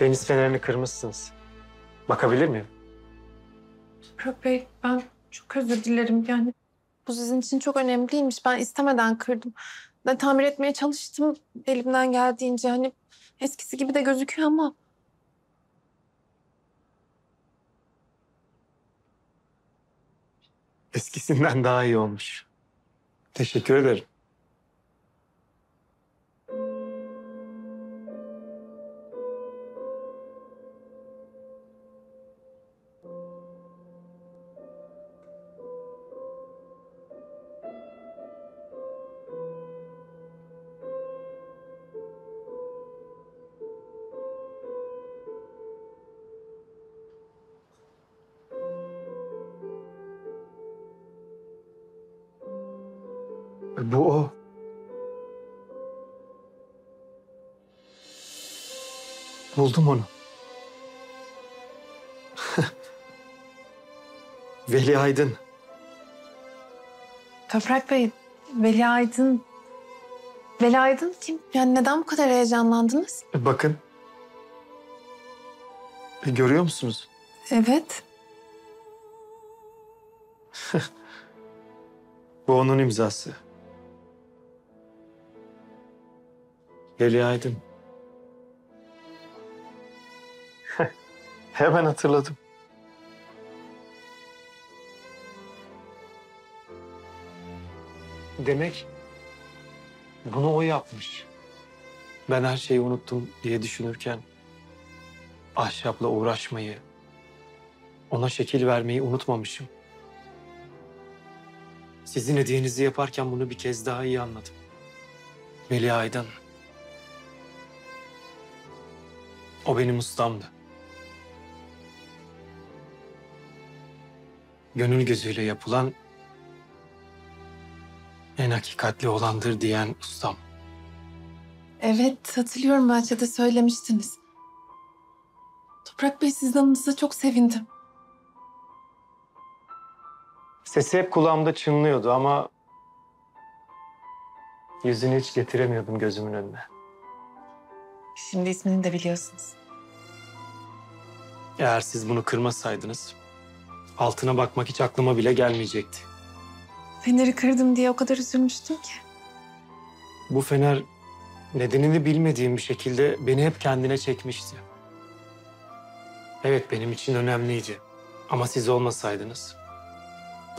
Deniz fenerini kırmışsınız. Bakabilir miyim? Toprak Bey, ben çok özür dilerim yani. Bu sizin için çok önemliymiş. Ben istemeden kırdım. Ben tamir etmeye çalıştım elimden geldiğince. Hani eskisi gibi de gözüküyor ama... Eskisinden daha iyi olmuş. Teşekkür ederim. Bu o. Buldum onu. Melia Aydın. Toprak Bey, Melia Aydın. Melia Aydın kim? Yani neden bu kadar heyecanlandınız? Bakın. Görüyor musunuz? Evet. Bu onun imzası. Melia Aydın. Hemen hatırladım. Demek bunu o yapmış. Ben her şeyi unuttum diye düşünürken ahşapla uğraşmayı, ona şekil vermeyi unutmamışım. Sizin hediyenizi yaparken bunu bir kez daha iyi anladım. Melia Aydın. O benim ustamdı. Gönül gözüyle yapılan en hakikatli olandır diyen ustam. Evet, hatırlıyorum. Bahçede söylemiştiniz. Toprak Bey, sizin adınıza çok sevindim. Sesi hep kulağımda çınlıyordu ama yüzünü hiç getiremiyordum gözümün önüne. Şimdi ismini de biliyorsunuz. Eğer siz bunu kırmasaydınız, altına bakmak hiç aklıma bile gelmeyecekti. Feneri kırdım diye o kadar üzülmüştüm ki. Bu fener nedenini bilmediğim bir şekilde beni hep kendine çekmişti. Evet, benim için önemliydi ama siz olmasaydınız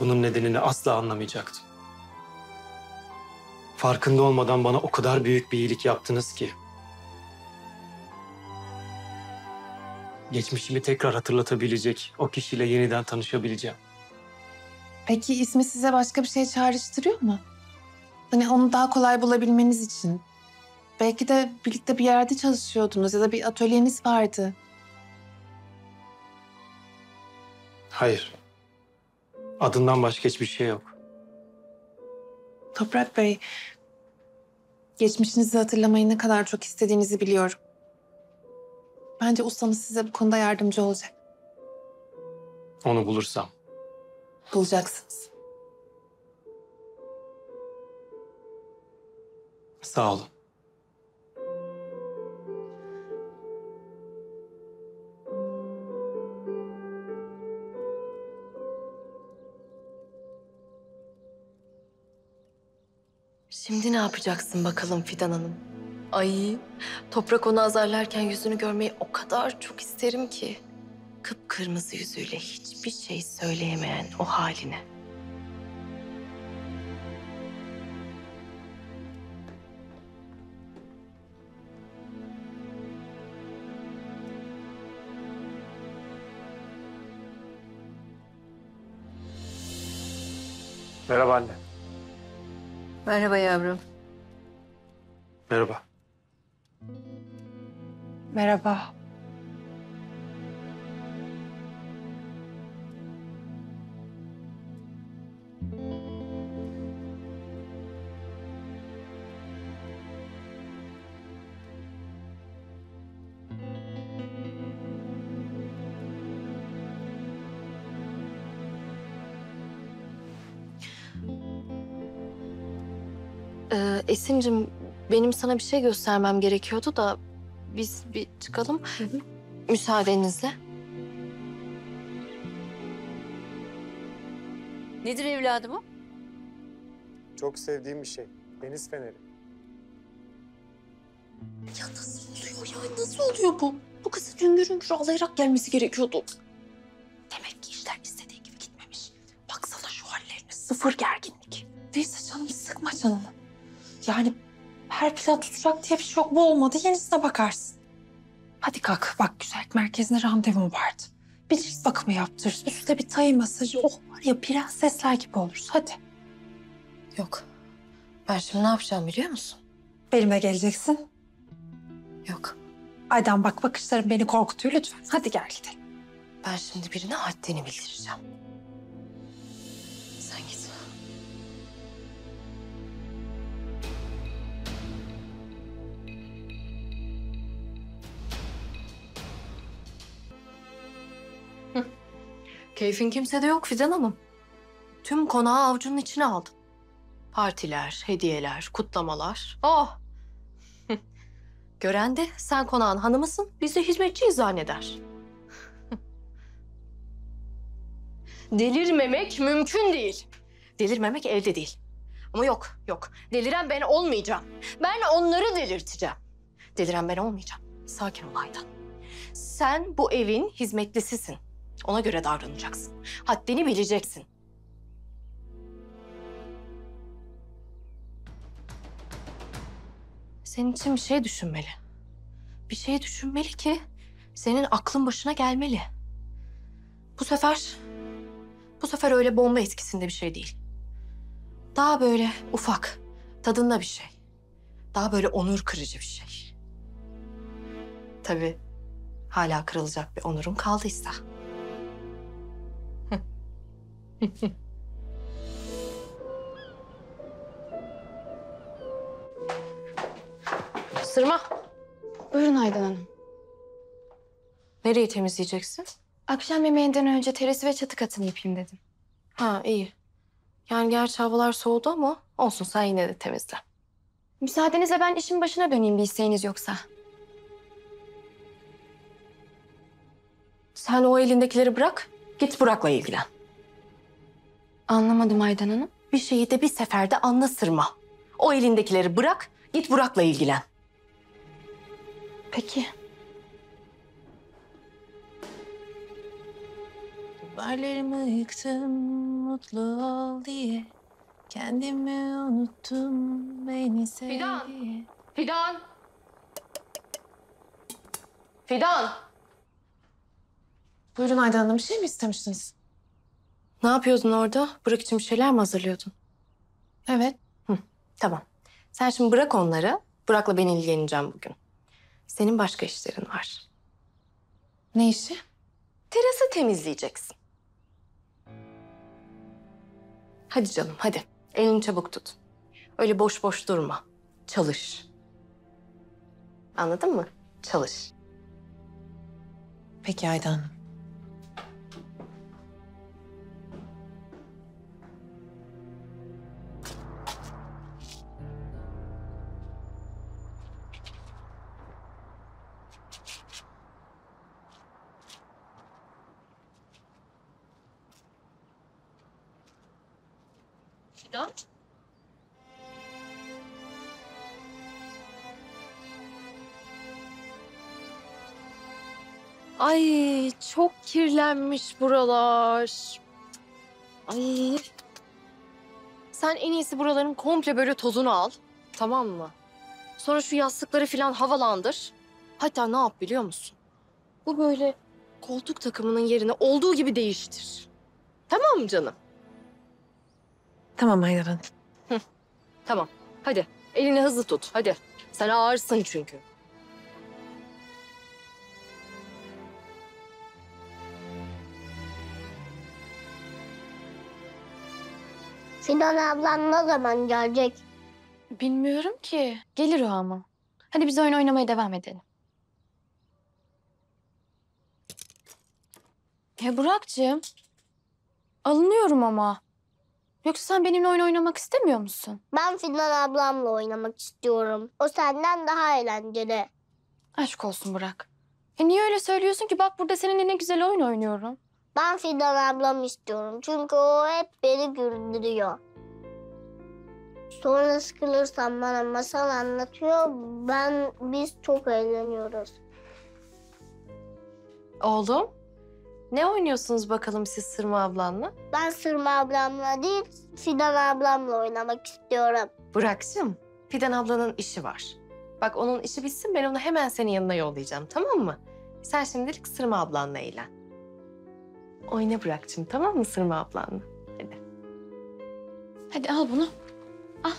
bunun nedenini asla anlamayacaktım. Farkında olmadan bana o kadar büyük bir iyilik yaptınız ki. Geçmişimi tekrar hatırlatabilecek, o kişiyle yeniden tanışabileceğim. Peki ismi size başka bir şey çağrıştırıyor mu? Hani onu daha kolay bulabilmeniz için. Belki de birlikte bir yerde çalışıyordunuz ya da bir atölyeniz vardı. Hayır. Adından başka hiçbir şey yok. Toprak Bey, geçmişinizi hatırlamayı ne kadar çok istediğinizi biliyorum. Bence ustanız size bu konuda yardımcı olacak. Onu bulursam. Bulacaksınız. Sağ olun. Şimdi ne yapacaksın bakalım Fidan Hanım? Ay, Toprak onu azarlarken yüzünü görmeyi o kadar çok isterim ki. Kıpkırmızı yüzüyle hiçbir şey söyleyemeyen o haline. Merhaba anne. Merhaba yavrum. Merhaba. Merhaba. Esimcim, benim sana bir şey göstermem gerekiyordu da... biz bir çıkalım. Hı hı. Müsaadenizle. Nedir evladım o? Çok sevdiğim bir şey. Deniz feneri. Ya nasıl oluyor ya? Nasıl oluyor bu? Bu kızı güngür güngür ağlayarak gelmesi gerekiyordu. Demek ki işler istediği gibi gitmemiş. Baksana şu hallerine, sıfır gerginlik. Neyse canım, sıkma canını. Yani her plan tutacak diye bir şey yok. Bu olmadı, yenisine bakarsın. Hadi kalk, bak güzellik merkezine randevum vardı. Bir cilt bakımı yaptırırız, üstüne bir tay masajı. Oh var ya, prensesler gibi oluruz, hadi. Yok, ben şimdi ne yapacağım biliyor musun? Benimle geleceksin. Yok. Aydan bak, bakışların beni korkutuyor lütfen. Hadi gel gidelim. Ben şimdi birine haddini bildireceğim. Sen git. Hı. Keyfin kimsede yok Fidan Hanım. Tüm konağı avucunun içine aldın. Partiler, hediyeler, kutlamalar. Oh! Gören de sen konağın hanımısın, biz de hizmetçiyiz zanneder. Delirmemek mümkün değil. Delirmemek elde değil. Ama yok, yok. Deliren ben olmayacağım. Ben onları delirteceğim. Deliren ben olmayacağım. Sakin ol Aydan. Sen bu evin hizmetlisisin. Ona göre davranacaksın. Haddini bileceksin. Senin için bir şey düşünmeli. Bir şey düşünmeli ki senin aklın başına gelmeli. Bu sefer öyle bomba etkisinde bir şey değil. Daha böyle ufak, tadında bir şey. Daha böyle onur kırıcı bir şey. Tabii hala kırılacak bir onurum kaldıysa. Sırma. Buyurun Aydan Hanım. Nereyi temizleyeceksin? Akşam yemeğinden önce terası ve çatı katını yapayım dedim. Ha iyi. Yani gerçi havalar soğudu ama olsun, sen yine de temizle. Müsaadenizle ben işin başına döneyim, bir isteğiniz yoksa. Sen o elindekileri bırak, git Burak'la ilgilen. Anlamadım Aydan Hanım. Bir şeyi de bir seferde anla Sırma. O elindekileri bırak, git Burak'la ilgilen. Peki. Duvarlarımı yıktım mutlu ol diye. Kendimi unuttum beni sev diye. Fidan! Fidan! Fidan! Buyurun Aydan Hanım, bir şey mi istemiştiniz? Ne yapıyordun orada? Burak için bir şeyler mi hazırlıyordun? Evet. Hı, tamam. Sen şimdi bırak onları. Burak'la ben ilgileneceğim bugün. Senin başka işlerin var. Ne işi? Terası temizleyeceksin. Hadi canım, hadi. Elini çabuk tut. Öyle boş boş durma. Çalış. Anladın mı? Çalış. Peki Aydan Hanım. Fidan? Ay çok kirlenmiş buralar. Ay. Sen en iyisi buraların komple böyle tozunu al. Tamam mı? Sonra şu yastıkları falan havalandır. Hatta ne yap biliyor musun? Bu böyle koltuk takımının yerine olduğu gibi değiştir. Tamam mı canım? Tamam Aydan Hanım. Tamam. Hadi elini hızlı tut. Hadi. Sen ağırsın çünkü. Fidan ablan ne zaman gelecek? Bilmiyorum ki. Gelir o ama. Hadi biz oyun oynamaya devam edelim. Ya Burak'cığım. Alınıyorum ama. Yoksa sen benimle oyun oynamak istemiyor musun? Ben Fidan ablamla oynamak istiyorum. O senden daha eğlenceli. Aşk olsun Burak. Niye öyle söylüyorsun ki? Bak burada seninle ne güzel oyun oynuyorum. Ben Fidan ablam istiyorum. Çünkü o hep beni güldürüyor. Sonra sıkılırsam bana masal anlatıyor. Biz çok eğleniyoruz. Oğlum, ne oynuyorsunuz bakalım siz Sırma ablanla? Ben Sırma ablamla değil, Fidan ablamla oynamak istiyorum. Burak'cığım, Fidan ablanın işi var. Bak onun işi bitsin, ben onu hemen senin yanına yollayacağım, tamam mı? Sen şimdilik Sırma ablanla eğlen. Oyna Burak'cığım, tamam mı Sırma ablanla? Hadi. Hadi al bunu. Al.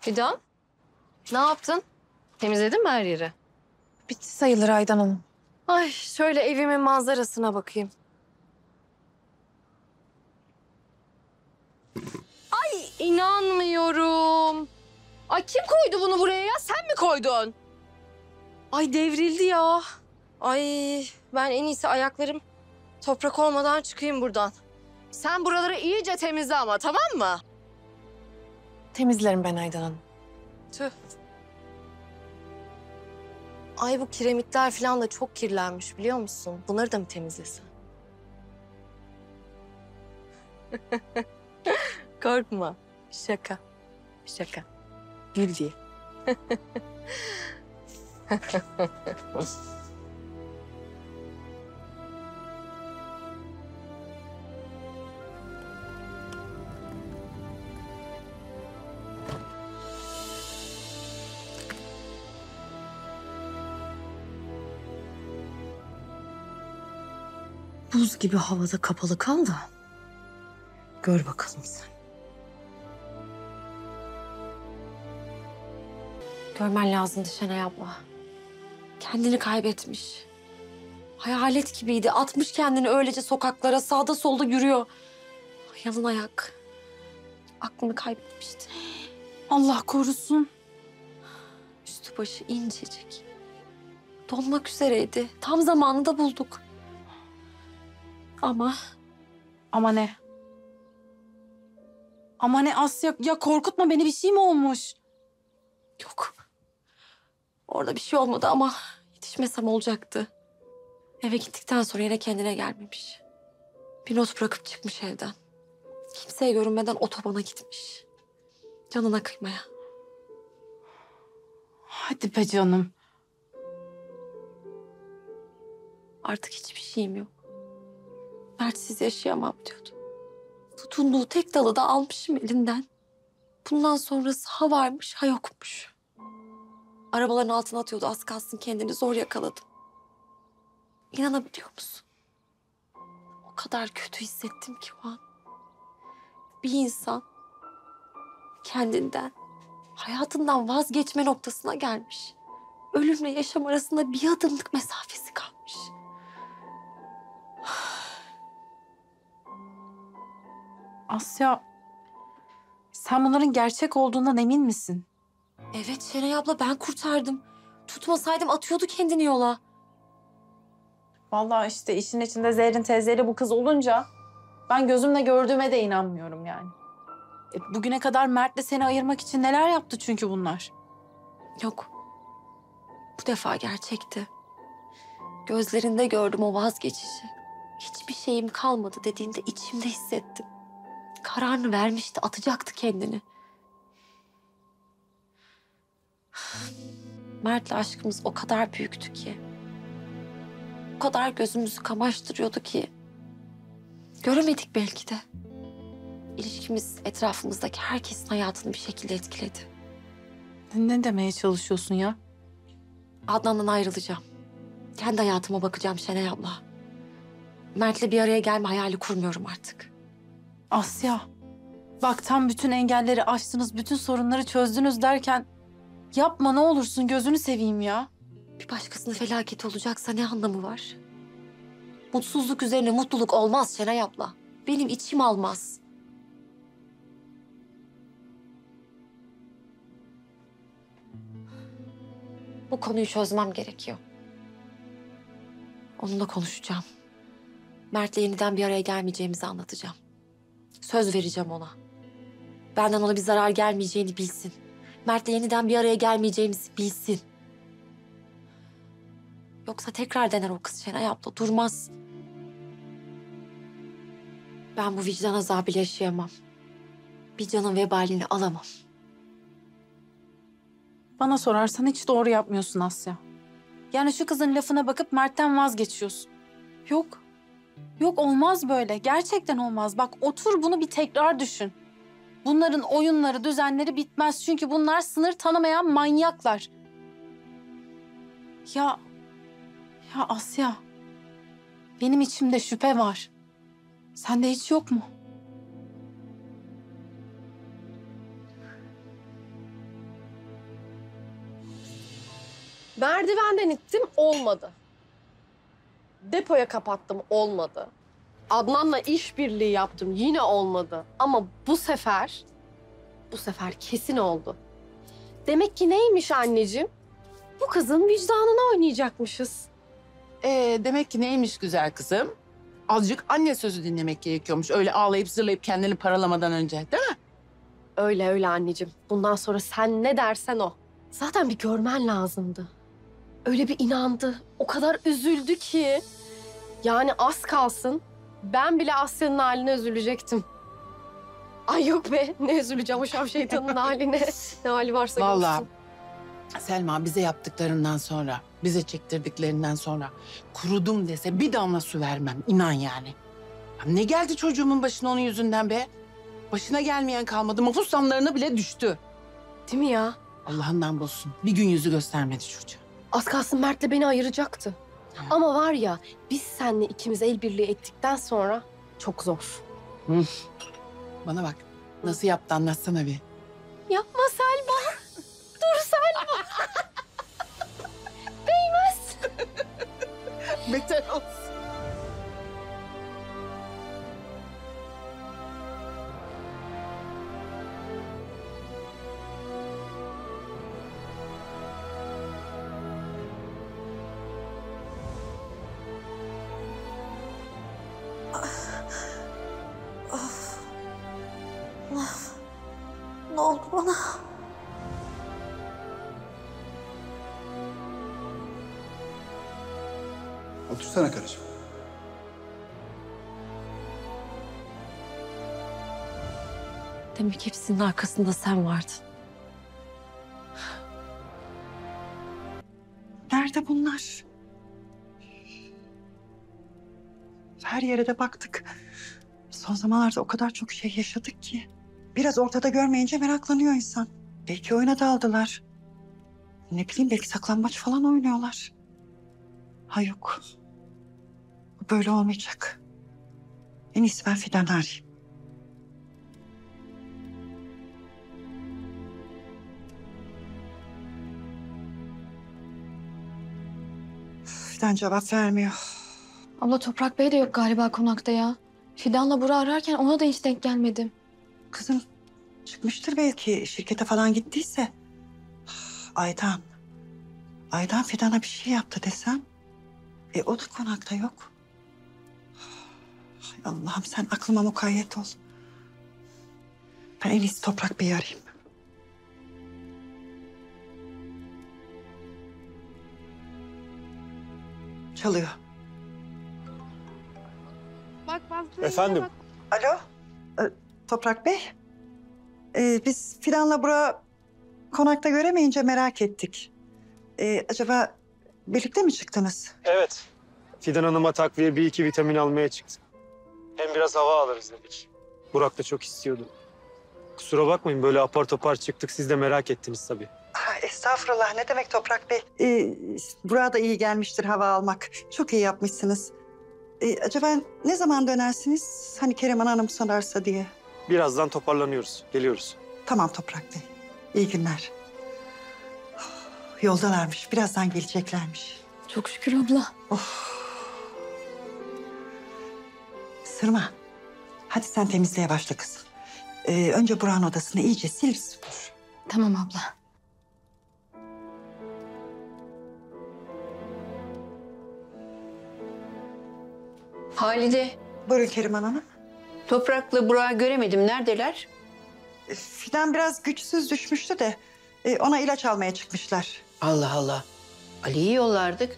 Fidan, ne yaptın? Temizledin mi her yeri? Bitti sayılır Aydan Hanım. Ay şöyle evimin manzarasına bakayım. Ay inanmıyorum. Ay kim koydu bunu buraya ya? Sen mi koydun? Ay devrildi ya. Ay ben en iyisi ayaklarım toprak olmadan çıkayım buradan. Sen buraları iyice temizle ama, tamam mı? Temizlerim ben Aydan Hanım. Tüh. Ay bu kiremitler falan da çok kirlenmiş biliyor musun? Bunları da mı temizlesin? Korkma. Şaka. Şaka. Gül diye. Buz gibi havada kapalı kal da gör bakalım sen. Görmen lazımdı Şenay abla. Kendini kaybetmiş. Hayalet gibiydi. Atmış kendini öylece sokaklara, sağda solda yürüyor. Yalın ayak. Aklını kaybetmişti. Allah korusun. Üstü başı incecik. Donmak üzereydi. Tam zamanında bulduk. Ama ne? Ama ne Asya? Ya korkutma beni, bir şey mi olmuş? Yok. Orada bir şey olmadı ama yetişmesem olacaktı. Eve gittikten sonra yine kendine gelmemiş. Bir not bırakıp çıkmış evden. Kimseye görünmeden otobana gitmiş. Canına kıymaya. Hadi be canım. Artık hiçbir şeyim yok. Mertsiz yaşayamam diyordu. Tutunduğu tek dalı da almışım elinden. Bundan sonrası ha varmış ha yokmuş. Arabaların altına atıyordu, az kalsın kendini zor yakaladı. İnanabiliyor musun? O kadar kötü hissettim ki o an. Bir insan kendinden, hayatından vazgeçme noktasına gelmiş. Ölümle yaşam arasında bir adımlık mesafesi kalmış. Asya, sen bunların gerçek olduğundan emin misin? Evet Şenay abla, ben kurtardım. Tutmasaydım atıyordu kendini yola. Vallahi işte işin içinde Zehrin teyzeyle bu kız olunca ben gözümle gördüğüme de inanmıyorum yani. Bugüne kadar Mert'le seni ayırmak için neler yaptı çünkü bunlar? Yok. Bu defa gerçekti. Gözlerinde gördüm o vazgeçişi. Hiçbir şeyim kalmadı dediğinde içimde hissettim. Kararını vermişti, atacaktı kendini. Mert'le aşkımız o kadar büyüktü ki. O kadar gözümüzü kamaştırıyordu ki. Göremedik belki de. İlişkimiz etrafımızdaki herkesin hayatını bir şekilde etkiledi. Ne demeye çalışıyorsun ya? Adnan'dan ayrılacağım. Kendi hayatıma bakacağım Şenay abla. Mert'le bir araya gelme hayali kurmuyorum artık. Asya, bak tam bütün engelleri aştınız, bütün sorunları çözdünüz derken yapma ne olursun, gözünü seveyim ya. Bir başkasının felaketi olacaksa ne anlamı var? Mutsuzluk üzerine mutluluk olmaz Şenay abla. Benim içim almaz. Bu konuyu çözmem gerekiyor. Onunla konuşacağım. Mert'le yeniden bir araya gelmeyeceğimizi anlatacağım. Söz vereceğim ona. Benden ona bir zarar gelmeyeceğini bilsin. Mert'le yeniden bir araya gelmeyeceğimizi bilsin. Yoksa tekrar dener o kız Şenay abla, durmaz. Ben bu vicdan azabıyla yaşayamam. Bir canın vebalini alamam. Bana sorarsan hiç doğru yapmıyorsun Asya. Yani şu kızın lafına bakıp Mert'ten vazgeçiyorsun. Yok. Yok, olmaz böyle. Gerçekten olmaz. Bak, otur bunu bir tekrar düşün. Bunların oyunları, düzenleri bitmez. Çünkü bunlar sınır tanımayan manyaklar. Ya Asya. Benim içimde şüphe var. Sende hiç yok mu? Merdivenden ittim, olmadı. Depoya kapattım, olmadı. Adnan'la işbirliği yaptım, yine olmadı. Ama bu sefer kesin oldu. Demek ki neymiş anneciğim? Bu kızın vicdanına oynayacakmışız. Demek ki neymiş güzel kızım? Azıcık anne sözü dinlemek gerekiyormuş. Öyle ağlayıp zırlayıp kendini paralamadan önce, değil mi? Öyle anneciğim. Bundan sonra sen ne dersen o. Zaten bir görmen lazımdı. Öyle bir inandı, o kadar üzüldü ki. Yani az kalsın ben bile Asya'nın haline üzülecektim. Ay yok be, ne üzüleceğim o şavşeytanın haline. Ne hali varsa görsün. Vallahi Selma, bize yaptıklarından sonra, bize çektirdiklerinden sonra kurudum dese bir damla su vermem, inan yani. Ya ne geldi çocuğumun başına onun yüzünden be? Başına gelmeyen kalmadı, mahpus damlarına bile düştü. Değil mi ya? Allah'ından bulsun. Bir gün yüzü göstermedi çocuğa. Az kalsın Mert'le beni ayıracaktı. Ha. Ama var ya, biz seninle ikimiz el birliği ettikten sonra çok zor. Hı. Bana bak, nasıl yaptı anlatsana bir. Yapma Selma. Dur Selma. Değmez. Beter olsun. Otursana karıcığım. Demek hepsinin arkasında sen vardın. Nerede bunlar? Her yere de baktık. Son zamanlarda o kadar çok şey yaşadık ki. Biraz ortada görmeyince meraklanıyor insan. Belki oyuna daldılar. Ne bileyim, belki saklambaç falan oynuyorlar. Ha yok. Böyle olmayacak. En iyisi ben Fidan'ı arayayım. Fidan cevap vermiyor. Abla, Toprak Bey de yok galiba konakta ya. Fidan'la Burak'ı ararken ona da hiç denk gelmedim. Kızım çıkmıştır belki, şirkete falan gittiyse. Aydan Fidan'a bir şey yaptı desem. O da konakta yok. Ay Allah'ım, sen aklıma mukayyet ol. Ben en iyisi Toprak Bey'i arayayım. Çalıyor. Efendim? Alo, Toprak Bey. Biz Fidan'la Burak'ı konakta göremeyince merak ettik. Acaba birlikte mi çıktınız? Evet. Fidan Hanım'a takviye bir iki vitamin almaya çıktı. Hem biraz hava alırız dedik. Burak da çok istiyordu. Kusura bakmayın, böyle apar topar çıktık. Siz de merak ettiniz tabii. Estağfurullah, ne demek Toprak Bey. Burak'a da iyi gelmiştir hava almak. Çok iyi yapmışsınız. Acaba ne zaman dönersiniz? Hani Keriman Hanım sorarsa diye. Birazdan toparlanıyoruz, geliyoruz. Tamam Toprak Bey. İyi günler. Yoldalarmış, birazdan geleceklermiş. Çok şükür abla. Of. Sırma, hadi sen temizliğe başla kızım. Önce Burak'ın odasını iyice sil süpür. Tamam abla. Halide. Buyurun Keriman Hanım. Toprak'la Burak'ı göremedim. Neredeler? Fidan biraz güçsüz düşmüştü de ona ilaç almaya çıkmışlar. Allah Allah. Ali'yi yollardık.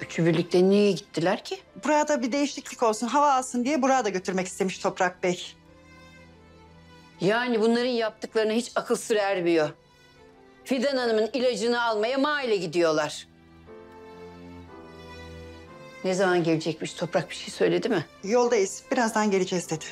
Üçü birlikte niye gittiler ki? Burada bir değişiklik olsun, hava alsın diye Burak'ı da götürmek istemiş Toprak Bey. Yani bunların yaptıklarına hiç akıl sır ermiyor. Fidan Hanım'ın ilacını almaya maile gidiyorlar. Ne zaman gelecekmiş? Toprak bir şey söyledi mi? Yoldayız. Birazdan geleceğiz dedi.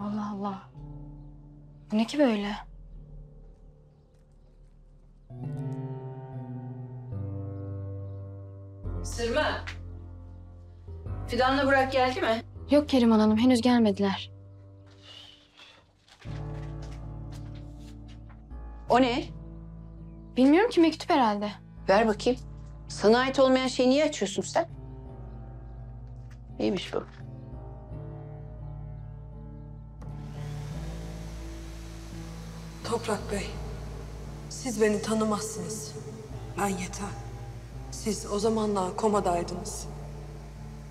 Allah Allah. Bu ne ki böyle? Sırma. Fidan'la Burak geldi mi? Yok Keriman Hanım, henüz gelmediler. O ne? Bilmiyorum ki, mektup herhalde. Ver bakayım. Sana ait olmayan şeyi niye açıyorsun sen? Neymiş bu? Toprak Bey, siz beni tanımazsınız. Ben Yeter. Siz o zamanla komadaydınız.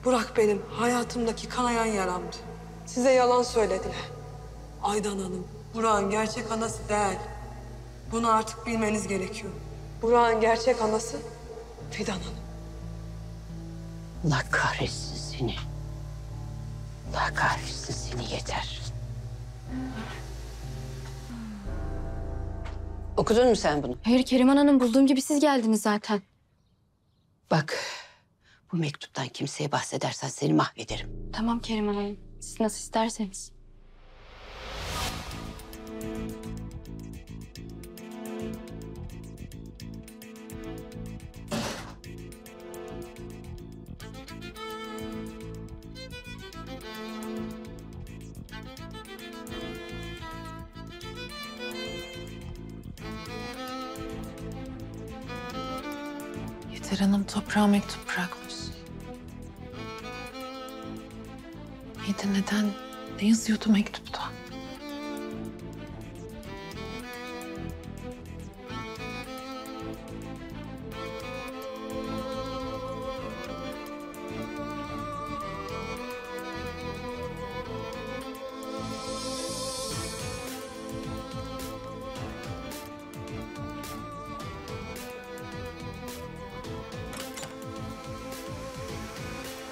Burak benim hayatımdaki kanayan yaramdı. Size yalan söylediler. Aydan Hanım, Burak'ın gerçek anası değil. Bunu artık bilmeniz gerekiyor. Burak'ın gerçek anası Fidan Hanım. Allah kahretsin seni. Allah kahretsin seni Yeter. Okudun mu sen bunu? Hayır Keriman Hanım, bulduğum gibi siz geldiniz zaten. Bak, bu mektuptan kimseye bahsedersen seni mahvederim. Tamam Keriman Hanım, siz nasıl isterseniz. Yeter Hanım Toprağa mektup bırakmış. İyi de neden? Ne yazıyordu mektupta?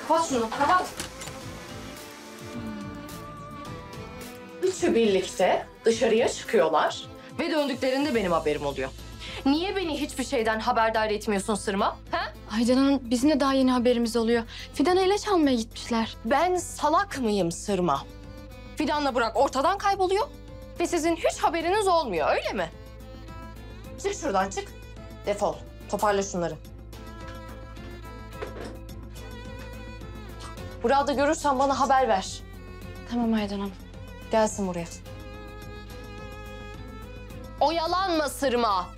Kapat şunu, kapat. Üçü birlikte dışarıya çıkıyorlar ve döndüklerinde benim haberim oluyor. Niye beni hiçbir şeyden haberdar etmiyorsun Sırma? Ha? Aydan Hanım, bizim de daha yeni haberimiz oluyor. Fidan'a ilaç almaya gitmişler. Ben salak mıyım Sırma? Fidan'la Burak ortadan kayboluyor ve sizin hiç haberiniz olmuyor, öyle mi? Çık şuradan, çık. Defol, toparla şunları. Burak'ı da görürsen bana haber ver. Tamam Aydan Hanım. Gelsin buraya. Oyalanma Sırma.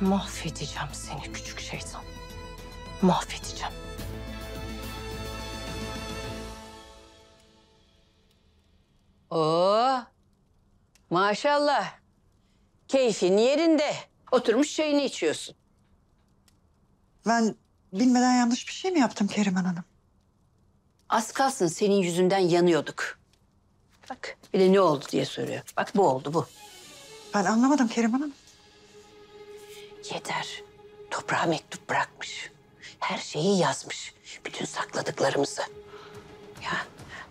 Mahvedeceğim seni küçük şeytan. Mahvedeceğim. Oo, maşallah. Keyfin yerinde. Oturmuş çayını içiyorsun. Ben bilmeden yanlış bir şey mi yaptım Keriman Hanım? Az kalsın senin yüzünden yanıyorduk. Bak bir de ne oldu diye soruyor. Bak bu oldu bu. Ben anlamadım Keriman Hanım. Yeter. Toprağa mektup bırakmış. Her şeyi yazmış. Bütün sakladıklarımızı. Ya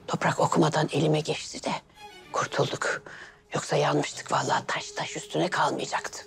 Toprak okumadan elime geçti de kurtulduk. Yoksa yanmıştık vallahi, taş taş üstüne kalmayacaktı.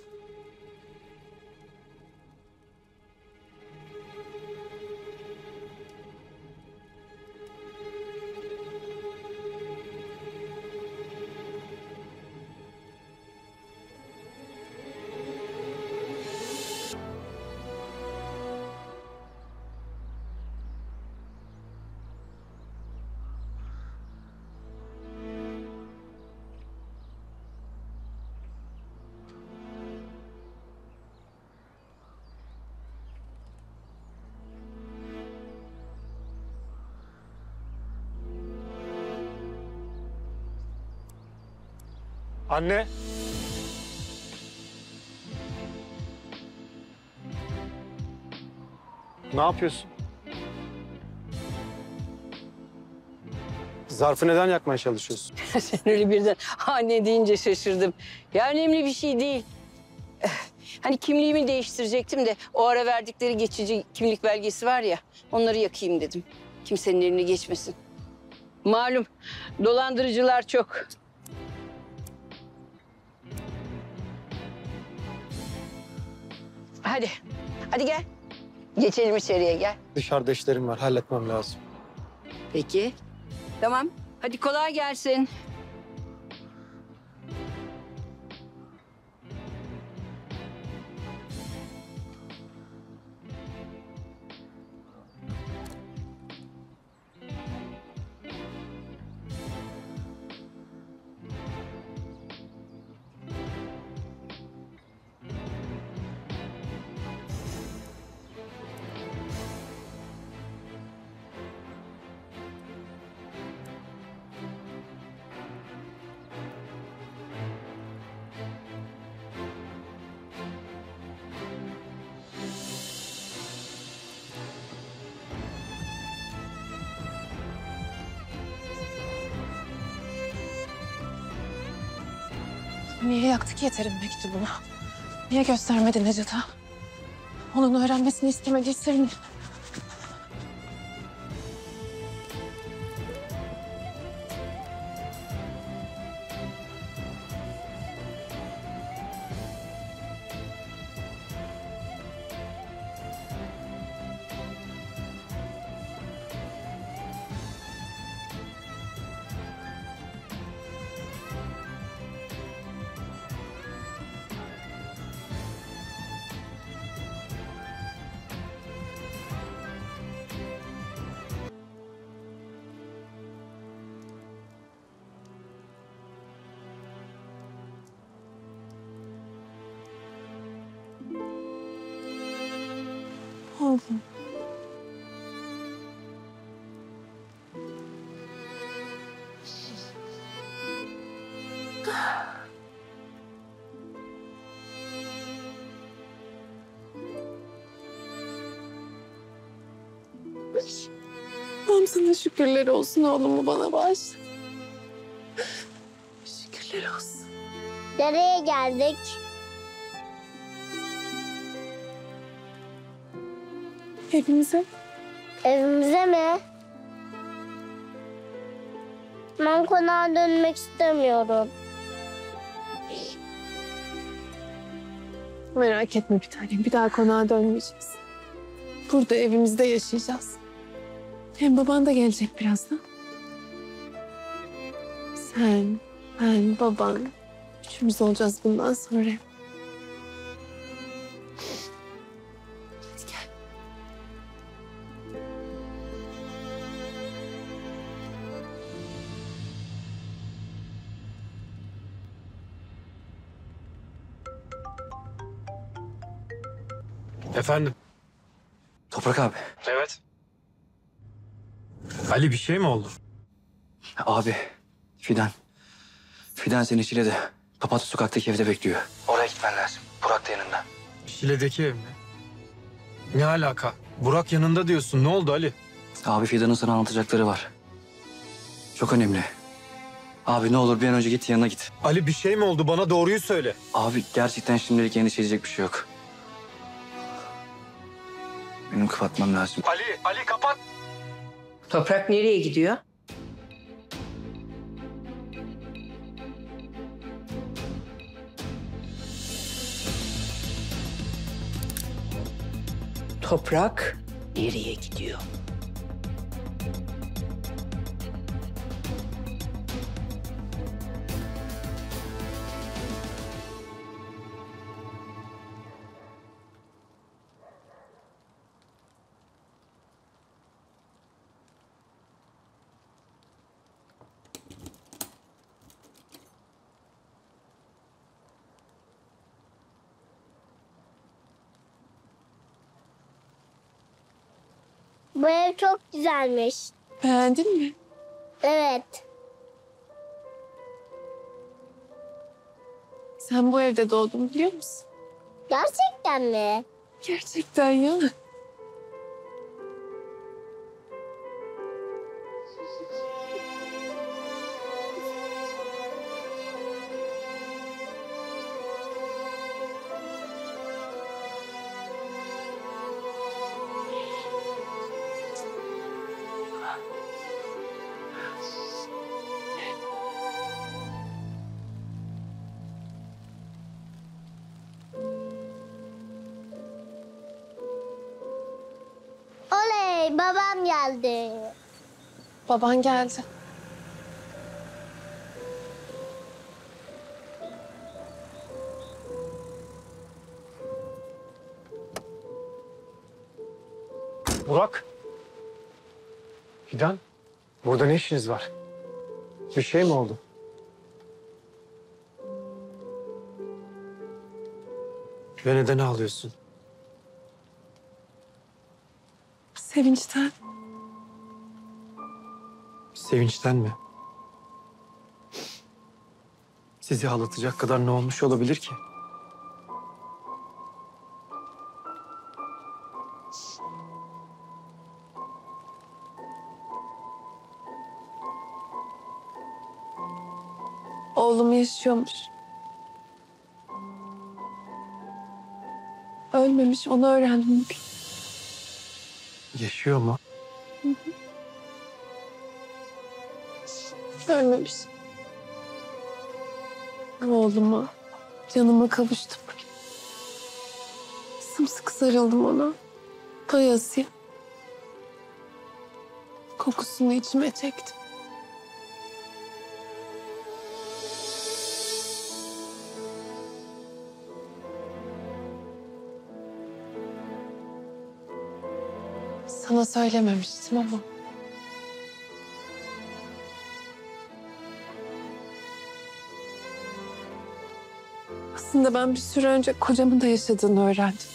Anne. Ne yapıyorsun? Zarfı neden yakmaya çalışıyorsun? Sen öyle birden anne deyince şaşırdım. Ya önemli bir şey değil. Hani kimliğimi değiştirecektim de o ara verdikleri geçici kimlik belgesi var ya, onları yakayım dedim. Kimsenin eline geçmesin. Malum dolandırıcılar çok. Hadi, hadi gel. Geçelim içeriye, gel. Dışarıda işlerim var, halletmem lazım. Peki, tamam. Hadi kolay gelsin. Niye yaktı ki Yeter'in mektubunu? Niye göstermedi Necat'a? Onun öğrenmesini istemediyse mi? Sana şükürler olsun, oğlumu bana bağışla. Şükürler olsun. Nereye geldik? Evimize. Evimize mi? Ben konağa dönmek istemiyorum. Merak etme bir tanem, bir daha konağa dönmeyeceğiz. Burada evimizde yaşayacağız. Hem baban da gelecek birazdan. Sen, ben, baban. Üçümüz olacağız bundan sonra. Efendim? Toprak abi. Evet. Ali bir şey mi oldu? Abi, Fidan seni Şile'de, Papatya sokaktaki evde bekliyor. Oraya gitmen lazım. Burak da yanında. Şile'deki ev mi? Ne alaka? Burak yanında diyorsun. Ne oldu Ali? Abi Fidan'ın sana anlatacakları var. Çok önemli. Abi ne olur bir an önce git yanına git. Ali bir şey mi oldu? Bana doğruyu söyle. Abi gerçekten şimdilik endişe edecek bir şey yok. Benim kapatmam lazım. Ali kapat. Toprak nereye gidiyor? Toprak nereye gidiyor? Bu ev çok güzelmiş. Beğendin mi? Evet. Sen bu evde doğdun biliyor musun? Gerçekten mi? Gerçekten ya. Babam geldi. Baban geldi. Burak. Fidan. Burada ne işiniz var? Bir şey mi oldu? Ve neden ağlıyorsun? Sevinçten. Sevinçten mi? Sizi ağlatacak kadar ne olmuş olabilir ki? Oğlum yaşıyormuş. Ölmemiş, onu öğrendim. Yaşıyor mu? Hı hı. Ölmemiş. Oğluma, canıma kavuştum. Sımsıkı sarıldım ona. Pay Asya. Kokusunu içime çektim. Sana söylememiştim ama aslında ben bir süre önce kocamın da yaşadığını öğrendim.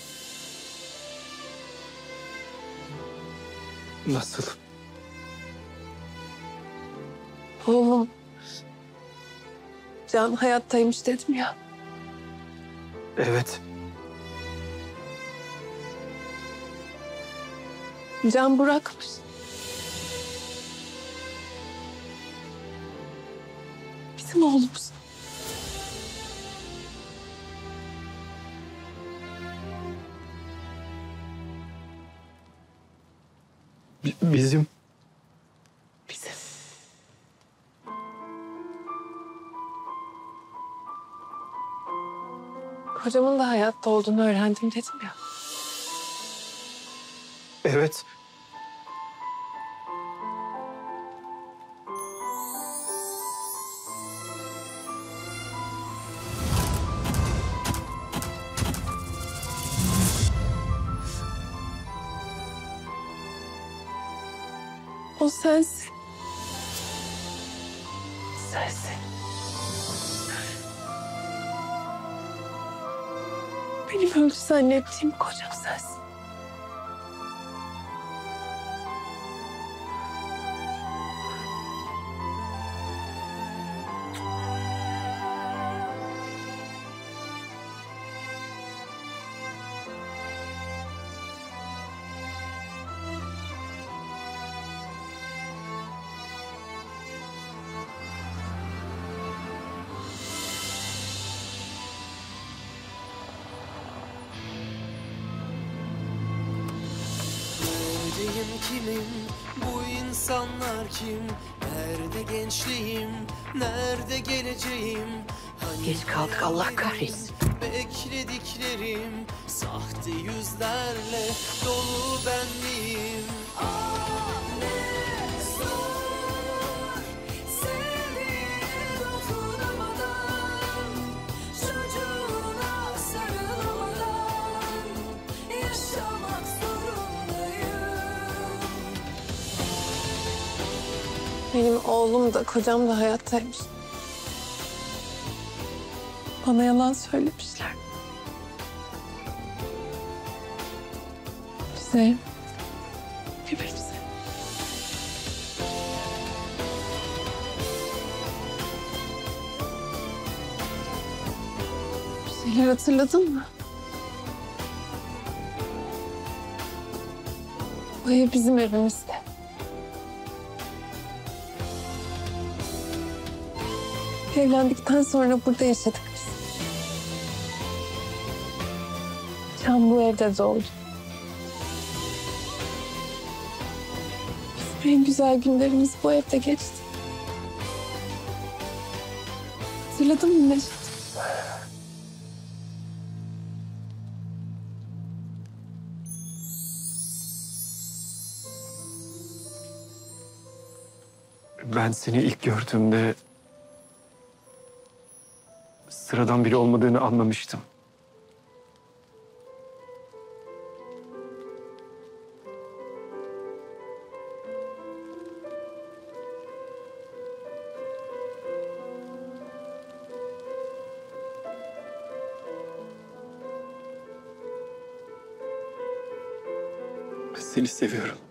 Nasıl? Oğlum Can hayattaymış dedim ya. Evet. Can Burak'mış. Bizim oğlumuz. Bizim. Bizim. Kocamın da hayatta olduğunu öğrendim dedim ya. Evet. O sensin. Sensin. Benim öldü zannettiğim kocam sensin. Kimim? Bu insanlar kim? Nerede gençliğim? Nerede geleceğim? Hani gel kalk Allah kahretsin. Beklediklerim sahte yüzlerle dolu benliğim. Benim oğlum da kocam da hayattaymış. Bana yalan söylemişler. Bize, birbirimize. Günleri hatırladın mı? Bu ev bizim evimizde. Evlendikten sonra burada yaşadık biz. Can bu evde doğdu. Bizim en güzel günlerimiz bu evde geçti. Hatırladın mı Necid? Ben seni ilk gördüğümde sıradan biri olmadığını anlamıştım. Ben seni seviyorum.